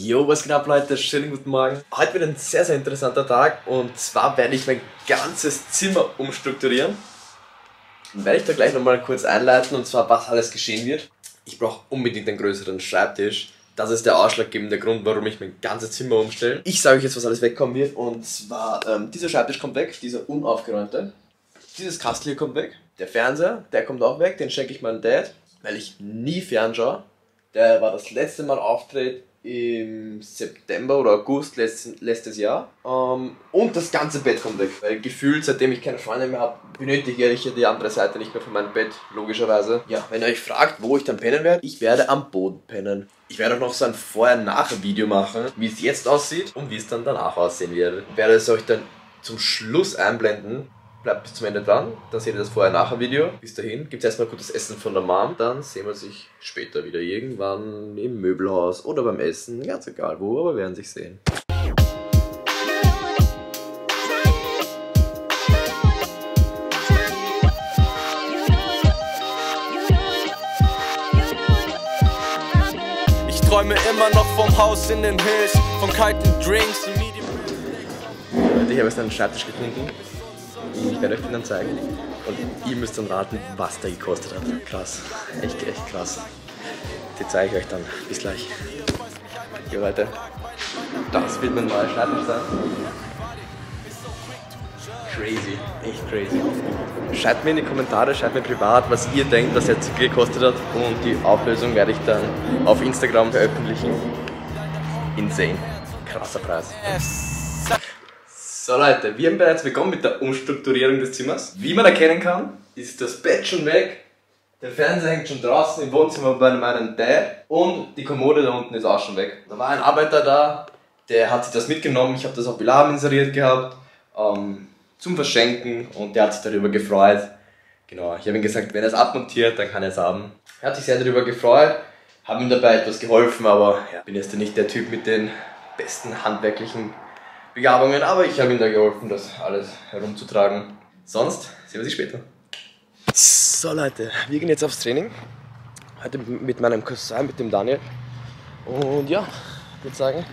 Jo, was geht ab, Leute? Schönen guten Morgen. Heute wird ein sehr, sehr interessanter Tag und zwar werde ich mein ganzes Zimmer umstrukturieren. Werde ich da gleich nochmal kurz einleiten und zwar, was alles geschehen wird. Ich brauche unbedingt einen größeren Schreibtisch. Das ist der ausschlaggebende Grund, warum ich mein ganzes Zimmer umstelle. Ich sage euch jetzt, was alles wegkommen wird und zwar, dieser Schreibtisch kommt weg, dieser unaufgeräumte. Dieses Kastel hier kommt weg. Der Fernseher, der kommt auch weg, den schenke ich meinem Dad, weil ich nie fernschaue. Der war das letzte Mal Auftritt im September oder August letztes Jahr. Und das ganze Bett kommt weg. Weil gefühlt, seitdem ich keine Freunde mehr habe, benötige ich ja die andere Seite nicht mehr von meinem Bett, logischerweise. Ja, wenn ihr euch fragt, wo ich dann pennen werde, ich werde am Boden pennen. Ich werde auch noch so ein Vorher-Nachher-Video machen, wie es jetzt aussieht und wie es dann danach aussehen wird. Ich werde es euch dann zum Schluss einblenden. Bleibt bis zum Ende dran, dann seht ihr das Vorher-Nachher-Video. Bis dahin gibt es erstmal gutes Essen von der Mom, dann sehen wir sich später wieder irgendwann im Möbelhaus oder beim Essen, ganz egal wo, aber wir werden sich sehen. Ich träume immer noch vom Haus in den Hills, von kalten Drinks. Ich habe jetzt einen Schreibtisch getrunken. Ich werde euch den dann zeigen und ihr müsst dann raten, was der gekostet hat. Krass, echt krass. Die zeige ich euch dann. Bis gleich. Jo Leute, das wird mein neuer Schreibtisch sein. Crazy, echt crazy. Schreibt mir in die Kommentare, schreibt mir privat, was ihr denkt, was er gekostet hat. Und die Auflösung werde ich dann auf Instagram veröffentlichen. Insane, krasser Preis. So Leute, wir haben bereits begonnen mit der Umstrukturierung des Zimmers. Wie man erkennen kann, ist das Bett schon weg, der Fernseher hängt schon draußen im Wohnzimmer bei meinem Dad und die Kommode da unten ist auch schon weg. Da war ein Arbeiter da, der hat sich das mitgenommen, ich habe das auf BILAM inseriert gehabt, zum Verschenken und der hat sich darüber gefreut. Genau, ich habe ihm gesagt, wenn er es abmontiert, dann kann er es haben. Er hat sich sehr darüber gefreut, habe ihm dabei etwas geholfen, aber ja, bin jetzt nicht der Typ mit den besten handwerklichen Begabungen, aber ich habe ihm da geholfen, das alles herumzutragen. Sonst sehen wir sich später. So Leute, wir gehen jetzt aufs Training. Heute mit meinem Cousin, mit dem Daniel. Und ja, ich würde sagen,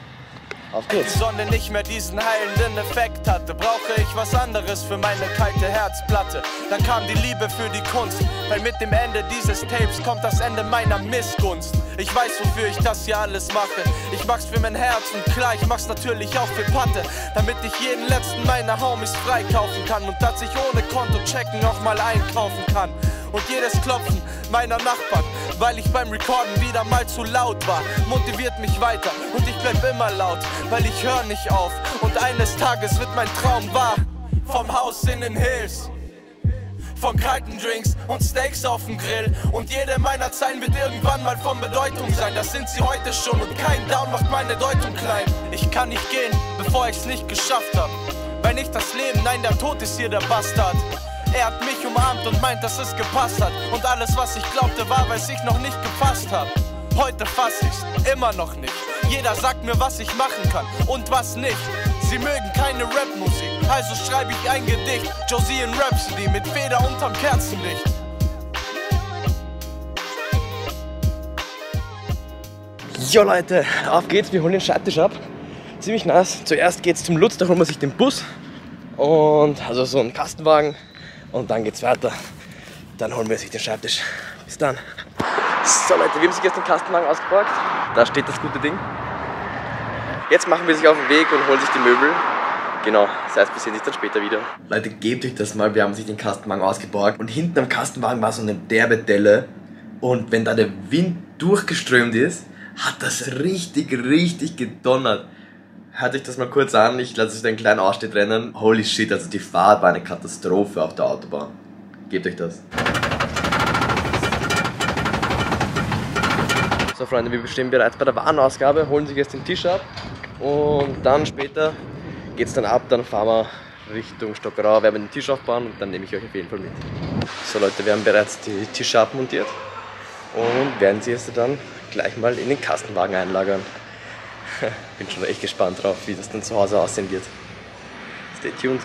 auf geht's. Wenn die Sonne nicht mehr diesen heilenden Effekt hatte, brauche ich was anderes für meine kalte Herzplatte. Dann kam die Liebe für die Kunst, weil mit dem Ende dieses Tapes kommt das Ende meiner Missgunst. Ich weiß, wofür ich das hier alles mache. Ich mach's für mein Herz und klar, ich mach's natürlich auch für Patte, damit ich jeden letzten meiner Homies freikaufen kann und dass ich ohne Kontochecken auch mal einkaufen kann. Und jedes Klopfen meiner Nachbarn, weil ich beim Recorden wieder mal zu laut war, motiviert mich weiter und ich bleib immer laut, weil ich hör nicht auf und eines Tages wird mein Traum wahr. Vom Haus in den Hills, von kalten Drinks und Steaks auf dem Grill. Und jede meiner Zeilen wird irgendwann mal von Bedeutung sein. Das sind sie heute schon und kein Down macht meine Deutung klein. Ich kann nicht gehen, bevor ich's nicht geschafft hab, weil nicht das Leben, nein, der Tod ist hier der Bastard. Er hat mich umarmt und meint, dass es gepasst hat. Und alles, was ich glaubte, war, weil ich noch nicht gepasst hab. Heute fass ich's, immer noch nicht. Jeder sagt mir, was ich machen kann und was nicht. Sie mögen keine Rap-Musik, also schreibe ich ein Gedicht. Josie in Rhapsody mit Feder unterm Kerzenlicht. Jo Leute, auf geht's, wir holen den Schreibtisch ab. Ziemlich nice. Zuerst geht's zum Lutz, da holen wir sich den Bus. Und also so einen Kastenwagen. Und dann geht's weiter. Dann holen wir sich den Schreibtisch. Bis dann. So Leute, wir haben sich jetzt den Kastenwagen ausgepackt. Da steht das gute Ding. Jetzt machen wir sich auf den Weg und holen sich die Möbel. Genau, das heißt, wir sehen sich dann später wieder. Leute, gebt euch das mal, wir haben sich den Kastenwagen ausgeborgt. Und hinten am Kastenwagen war so eine derbe Delle. Und wenn da der Wind durchgeströmt ist, hat das richtig gedonnert. Hört euch das mal kurz an, ich lasse euch einen kleinen Ausschnitt rennen. Holy shit, also die Fahrt war eine Katastrophe auf der Autobahn. Gebt euch das. So Freunde, wir stehen bereits bei der Warenausgabe, holen sich jetzt den Tisch ab und dann später geht's dann ab, dann fahren wir Richtung Stockerau, werden den Tisch aufbauen und dann nehme ich euch auf jeden Fall mit. So Leute, wir haben bereits die Tische abmontiert und werden sie jetzt dann gleich mal in den Kastenwagen einlagern. Ich bin schon echt gespannt drauf, wie das dann zu Hause aussehen wird. Stay tuned!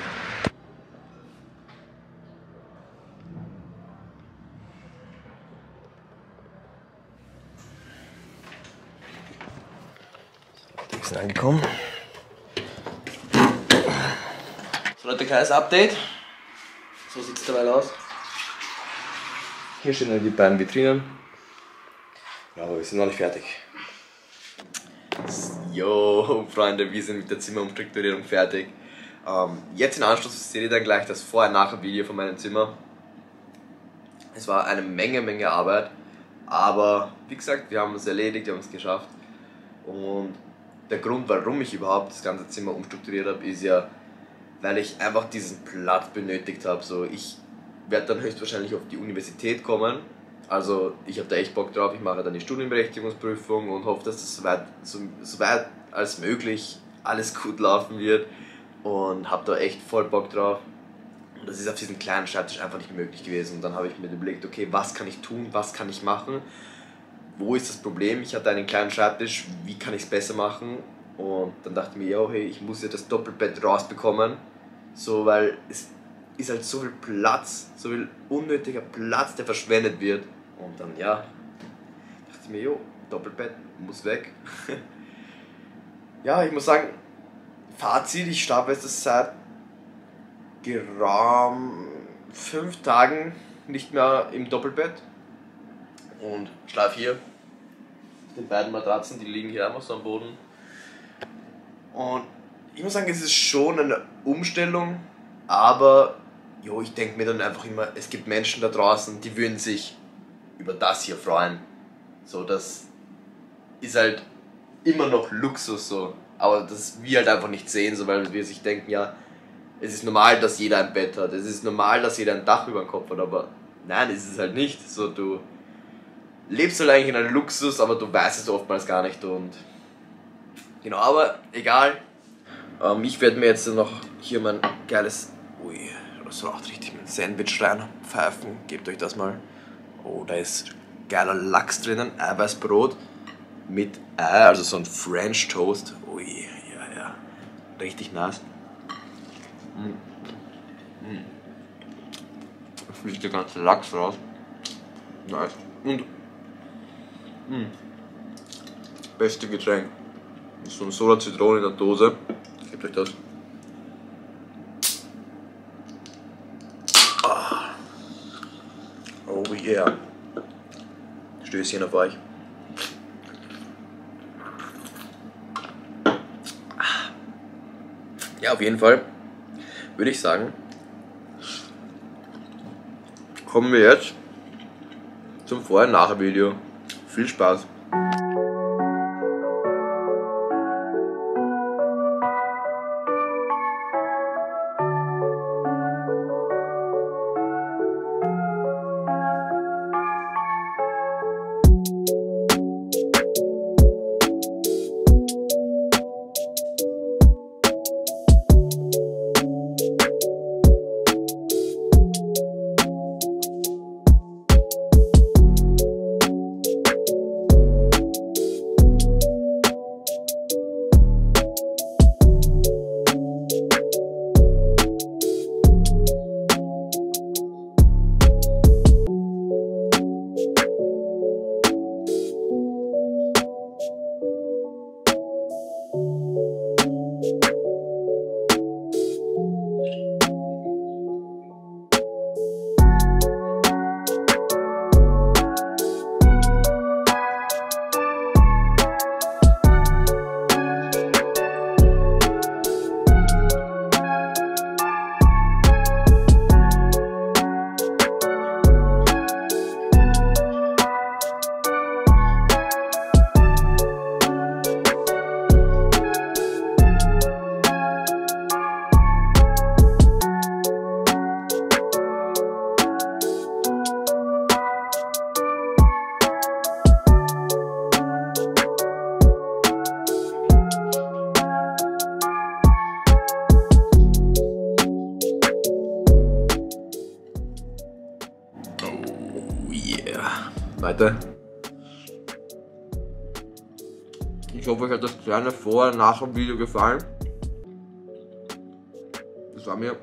Wir sind angekommen. So Leute, kleines Update. So sieht es dabei aus. Hier stehen dann die beiden Vitrinen. Ja, aber wir sind noch nicht fertig. Jo Freunde, wir sind mit der Zimmerumstrukturierung fertig. Jetzt in Anschluss seht ihr dann gleich das Vorher-Nachher-Video von meinem Zimmer. Es war eine Menge Arbeit, aber wie gesagt, wir haben es erledigt, wir haben es geschafft. Und der Grund, warum ich überhaupt das ganze Zimmer umstrukturiert habe, ist ja, weil ich einfach diesen Platz benötigt habe. So, ich werde dann höchstwahrscheinlich auf die Universität kommen. Also ich habe da echt Bock drauf, ich mache dann die Studienberechtigungsprüfung und hoffe, dass das so weit als möglich alles gut laufen wird und habe da echt voll Bock drauf. Und das ist auf diesem kleinen Schreibtisch einfach nicht möglich gewesen und dann habe ich mir überlegt, okay, was kann ich tun, was kann ich machen, wo ist das Problem, ich hatte einen kleinen Schreibtisch, wie kann ich es besser machen und dann dachte ich mir, yo, hey, ich muss ja das Doppelbett rausbekommen, so, weil es ist halt so viel Platz, so viel unnötiger Platz, der verschwendet wird. Und dann, ja, dachte ich mir, jo, Doppelbett muss weg. Ja, ich muss sagen, Fazit, ich schlafe jetzt seit geraumt 5 Tagen nicht mehr im Doppelbett und schlafe hier auf den beiden Matratzen, die liegen hier einfach so am Boden. Und ich muss sagen, es ist schon eine Umstellung, aber jo, ich denke mir dann einfach immer, es gibt Menschen da draußen, die würden sich über das hier freuen. So, das ist halt immer noch Luxus so, aber das wir halt einfach nicht sehen, so, weil wir sich denken, ja, es ist normal, dass jeder ein Bett hat, es ist normal, dass jeder ein Dach über dem Kopf hat, aber nein, es ist halt nicht so, du lebst halt eigentlich in einem Luxus, aber du weißt es oftmals gar nicht und genau, aber egal. Ich werde mir jetzt noch hier mein geiles, ui, das raucht richtig, mein Sandwich reinpfeifen, gebt euch das mal. Oh, da ist geiler Lachs drinnen, Eiweißbrot mit Ei, also so ein French Toast. Ui, ja, richtig nass. Da fliegt der ganze Lachs raus. Nice. Und beste Getränk. So ein Soda Zitrone in der Dose. Gebt euch das. Oh yeah. Stößchen auf euch. Ja, auf jeden Fall würde ich sagen, kommen wir jetzt zum Vorher-Nachher-Video. Viel Spaß! Leute, ich hoffe, euch hat das kleine Vorher-Nachher-Video gefallen. Das war mir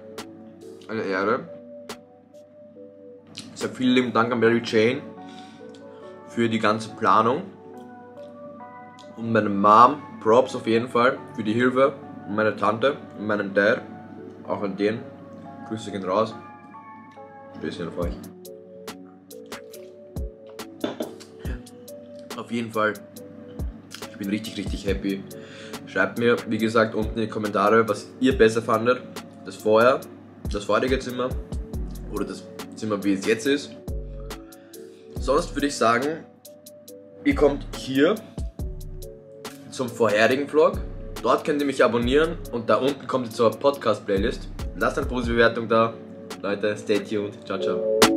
eine Ehre. Ich sage vielen lieben Dank an Mary Jane für die ganze Planung und meine Mom, Props auf jeden Fall für die Hilfe, meine Tante, meinen Dad, auch an den. Grüße gehen raus. Ein bisschen auf euch. Auf jeden Fall, ich bin richtig happy. Schreibt mir, wie gesagt, unten in die Kommentare, was ihr besser fandet. Das vorher, das vorherige Zimmer oder das Zimmer, wie es jetzt ist. Sonst würde ich sagen, ihr kommt hier zum vorherigen Vlog. Dort könnt ihr mich abonnieren und da unten kommt ihr zur Podcast-Playlist. Lasst eine positive Bewertung da. Leute, stay tuned. Ciao, ciao.